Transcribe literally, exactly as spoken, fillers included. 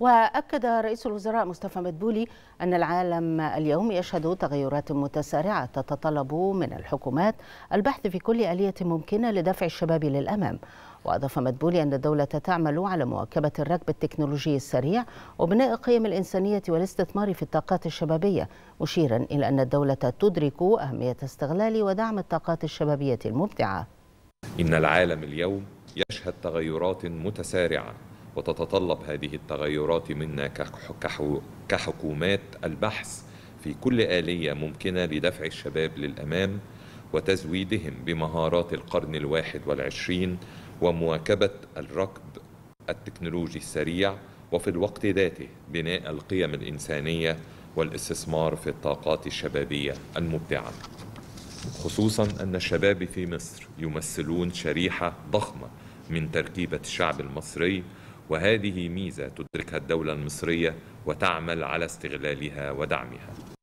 وأكد رئيس الوزراء مصطفى مدبولي أن العالم اليوم يشهد تغيرات متسارعة تتطلب من الحكومات البحث في كل آلية ممكنة لدفع الشباب للأمام. وأضاف مدبولي أن الدولة تعمل على مواكبة الركب التكنولوجي السريع وبناء القيم الإنسانية والاستثمار في الطاقات الشبابية، مشيرا إلى أن الدولة تدرك أهمية استغلال ودعم الطاقات الشبابية المبدعة. إن العالم اليوم يشهد تغيرات متسارعة وتتطلب هذه التغيرات منا كحكومات البحث في كل آلية ممكنة لدفع الشباب للأمام وتزويدهم بمهارات القرن الواحد والعشرين ومواكبة الركب التكنولوجي السريع، وفي الوقت ذاته بناء القيم الإنسانية والاستثمار في الطاقات الشبابية المبدعة، خصوصا أن الشباب في مصر يمثلون شريحة ضخمة من تركيبة الشعب المصري، وهذه ميزة تدركها الدولة المصرية وتعمل على استغلالها ودعمها.